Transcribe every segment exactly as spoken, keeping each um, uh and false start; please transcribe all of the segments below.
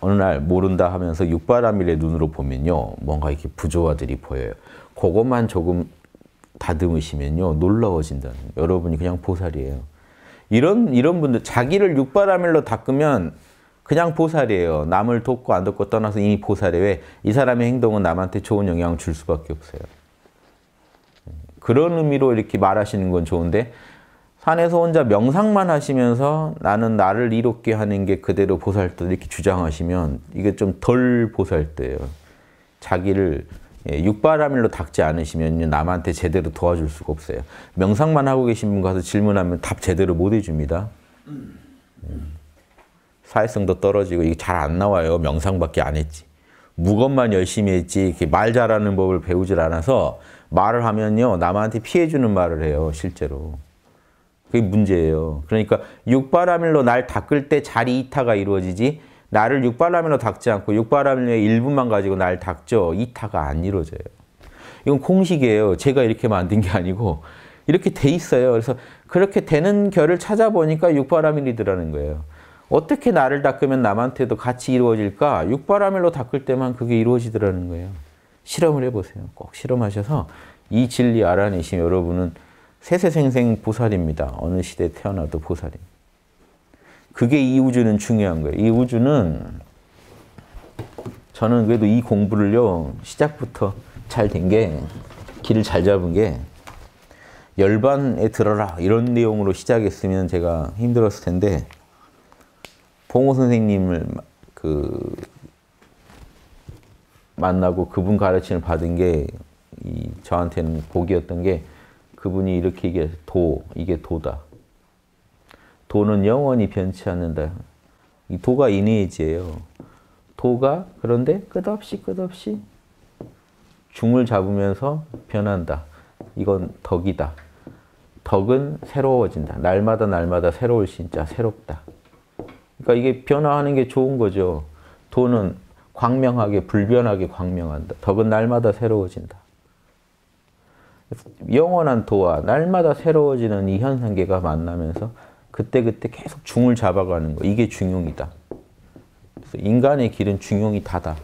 어느 날 모른다 하면서 육바라밀의 눈으로 보면요, 뭔가 이렇게 부조화들이 보여요. 그것만 조금 다듬으시면요, 놀라워진다는 거예요. 여러분이 그냥 보살이에요. 이런 이런 분들, 자기를 육바라밀로 닦으면 그냥 보살이에요. 남을 돕고 안 돕고 떠나서 이미 보살이에요. 왜? 이 사람의 행동은 남한테 좋은 영향을 줄 수밖에 없어요. 그런 의미로 이렇게 말하시는 건 좋은데, 산에서 혼자 명상만 하시면서 나는 나를 이롭게 하는 게 그대로 보살도 이렇게 주장하시면 이게 좀 덜 보살도예요. 자기를 육바라밀로 닦지 않으시면 남한테 제대로 도와줄 수가 없어요. 명상만 하고 계신 분 가서 질문하면 답 제대로 못 해줍니다. 사회성도 떨어지고 이게 잘 안 나와요. 명상밖에 안 했지. 무것만 열심히 했지 이렇게 말 잘하는 법을 배우질 않아서 말을 하면요, 남한테 피해주는 말을 해요. 실제로. 그게 문제예요. 그러니까 육바라밀로 날 닦을 때 자리 이타가 이루어지지, 나를 육바라밀로 닦지 않고 육바라밀의 일부만 가지고 날 닦죠. 이타가 안 이루어져요. 이건 공식이에요. 제가 이렇게 만든 게 아니고 이렇게 돼 있어요. 그래서 그렇게 되는 결을 찾아보니까 육바라밀이더라는 거예요. 어떻게 나를 닦으면 남한테도 같이 이루어질까? 육바라밀로 닦을 때만 그게 이루어지더라는 거예요. 실험을 해보세요. 꼭 실험하셔서 이 진리 알아내시면 여러분은 세세생생 보살입니다. 어느 시대에 태어나도 보살입니다. 그게 이 우주는 중요한 거예요. 이 우주는, 저는 그래도 이 공부를요, 시작부터 잘 된 게, 길을 잘 잡은 게, 열반에 들어라 이런 내용으로 시작했으면 제가 힘들었을 텐데, 봉호 선생님을 그 만나고 그분 가르침을 받은 게 이 저한테는 복이었던 게, 그분이 이렇게 이게 도, 이게 도다. 도는 영원히 변치 않는다. 이 도가 인웨이지예요. 도가 그런데 끝없이 끝없이 중을 잡으면서 변한다. 이건 덕이다. 덕은 새로워진다. 날마다 날마다 새로울 진짜 새롭다. 그러니까 이게 변화하는 게 좋은 거죠. 도는 광명하게, 불변하게 광명한다. 덕은 날마다 새로워진다. 영원한 도와 날마다 새로워지는 이 현상계가 만나면서 그때그때 계속 중을 잡아가는 거. 이게 중용이다. 그래서 인간의 길은 중용이 다다.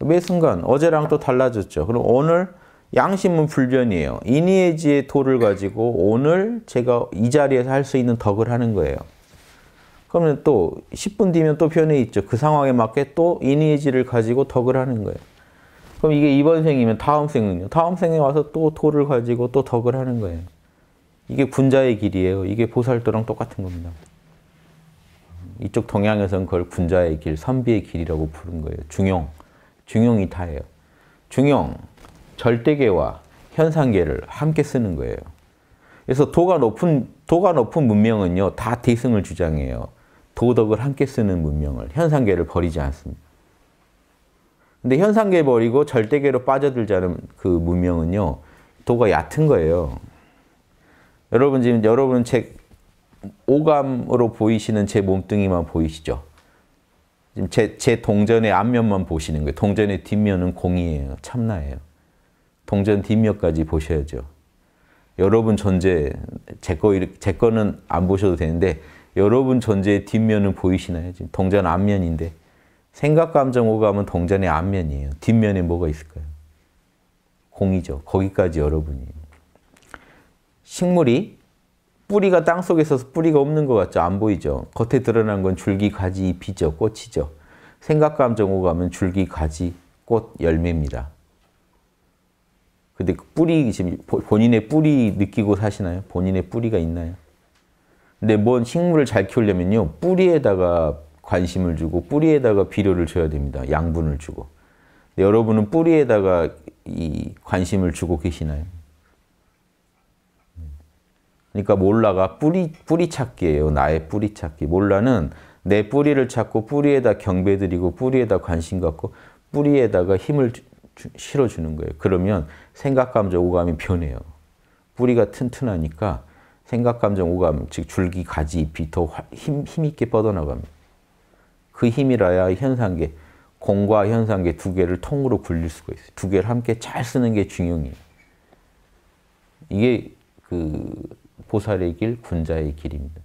매 순간 어제랑 또 달라졌죠. 그럼 오늘 양심은 불변이에요. 인이에지의 도를 가지고 오늘 제가 이 자리에서 할 수 있는 덕을 하는 거예요. 그러면 또 십 분 뒤면 또 변해 있죠. 그 상황에 맞게 또 인이에지를 가지고 덕을 하는 거예요. 그럼 이게 이번 생이면 다음 생은요? 다음 생에 와서 또 도를 가지고 또 덕을 하는 거예요. 이게 분자의 길이에요. 이게 보살도랑 똑같은 겁니다. 이쪽 동양에서는 그걸 분자의 길, 선비의 길이라고 부른 거예요. 중용, 중용이 다예요. 중용, 절대계와 현상계를 함께 쓰는 거예요. 그래서 도가 높은, 도가 높은 문명은요, 다 대승을 주장해요. 도덕을 함께 쓰는 문명을, 현상계를 버리지 않습니다. 근데 현상계 버리고 절대계로 빠져들자는 그 문명은요, 도가 얕은 거예요. 여러분 지금 여러분 제 오감으로 보이시는 제 몸뚱이만 보이시죠? 지금 제, 제 동전의 앞면만 보시는 거예요. 동전의 뒷면은 공이에요. 참나예요. 동전 뒷면까지 보셔야죠. 여러분 존재, 제 거, 제 거는 안 보셔도 되는데, 여러분 존재의 뒷면은 보이시나요? 지금 동전 앞면인데, 생각, 감정, 오감은 동전의 앞면이에요. 뒷면에 뭐가 있을까요? 공이죠. 거기까지 여러분이. 식물이 뿌리가 땅속에 있어서 뿌리가 없는 것 같죠? 안 보이죠? 겉에 드러난 건 줄기, 가지, 잎이죠. 꽃이죠. 생각, 감정, 오감은 줄기, 가지, 꽃, 열매입니다. 근데 뿌리, 지금 본인의 뿌리 느끼고 사시나요? 본인의 뿌리가 있나요? 근데 뭔 식물을 잘 키우려면요, 뿌리에다가 관심을 주고 뿌리에다가 비료를 줘야 됩니다. 양분을 주고. 근데 여러분은 뿌리에다가 이 관심을 주고 계시나요? 그러니까 몰라가 뿌리, 뿌리 찾기예요. 나의 뿌리 찾기. 몰라는 내 뿌리를 찾고 뿌리에다 경배드리고 뿌리에다 관심 갖고 뿌리에다가 힘을 주, 주, 실어주는 거예요. 그러면 생각, 감정, 오감이 변해요. 뿌리가 튼튼하니까 생각, 감정, 오감, 즉 줄기, 가지, 잎이 더 힘, 힘있게 뻗어나갑니다. 그 힘이라야 현상계, 공과 현상계 두 개를 통으로 굴릴 수가 있어요. 두 개를 함께 잘 쓰는 게 중용이에요. 이게 그 보살의 길, 군자의 길입니다.